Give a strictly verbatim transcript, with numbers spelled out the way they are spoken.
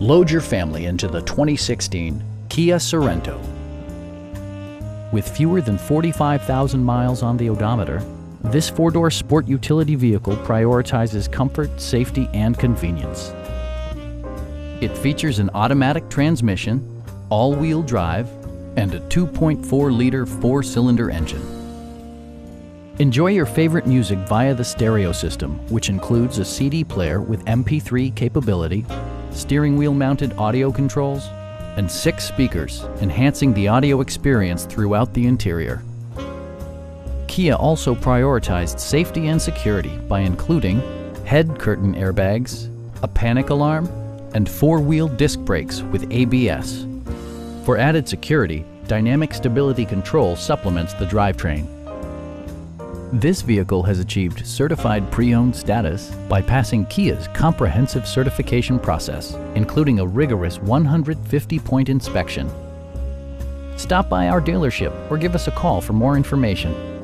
Load your family into the twenty sixteen Kia Sorento. With fewer than forty-five thousand miles on the odometer, this four-door sport utility vehicle prioritizes comfort, safety, and convenience. It features an automatic transmission, all-wheel drive, and a two point four liter four-cylinder engine. Enjoy your favorite music via the stereo system, which includes a C D player with M P three capability, steering wheel-mounted audio controls, and six speakers, enhancing the audio experience throughout the interior. Kia also prioritized safety and security by including head curtain airbags, a panic alarm, and four-wheel disc brakes with A B S. For added security, dynamic stability control supplements the drivetrain. This vehicle has achieved certified pre-owned status by passing Kia's comprehensive certification process, including a rigorous one hundred fifty point inspection. Stop by our dealership or give us a call for more information.